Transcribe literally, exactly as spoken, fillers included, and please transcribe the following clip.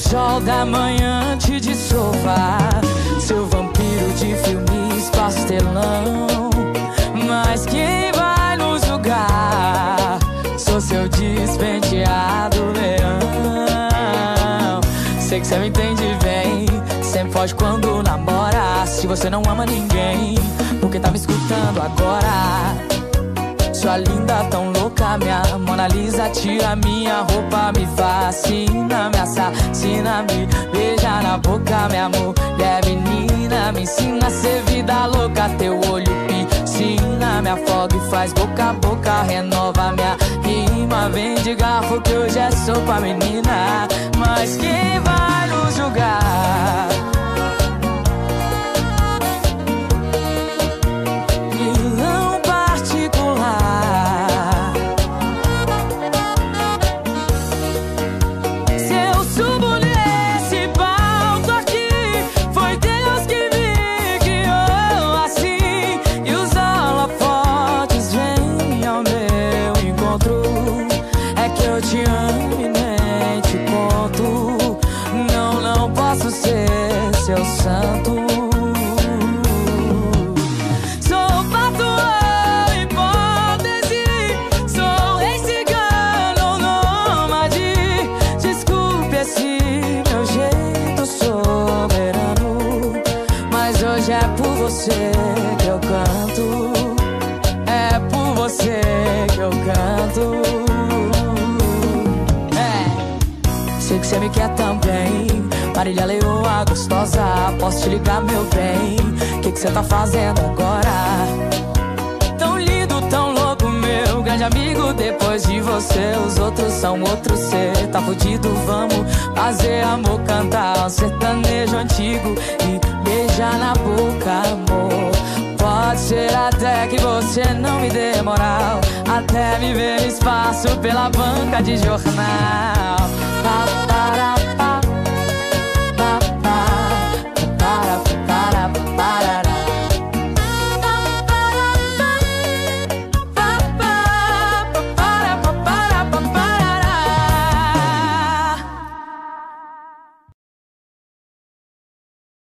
sol da manhã te dessovar. Seu vampiro de filmes pastelão, mas quem vai nos julgar? Sou seu despenteado leão. Sei que você me entende bem, sempre foge quando namora. Se você não ama ninguém, porque tá me escutando agora? Sua linda tão louca, minha Mona Lisa, tira minha roupa, me fascina, me assassina, me beija na boca, minha mulher menina, me ensina a ser vida louca, teu olho piscina, me afoga e faz boca a boca, renova minha rima, vem de garfo que hoje é sopa, menina, mas quem vai nos julgar? Você me quer também, Marília Leoa gostosa, posso te ligar meu bem, que que você tá fazendo agora? Tão lindo, tão louco meu grande amigo, depois de você os outros são outros, cê tá fudido, vamos fazer amor, cantar um sertanejo antigo e beijar na boca amor, pode ser até que você não me dê moral, até me ver no espaço pela banca de jornal. Para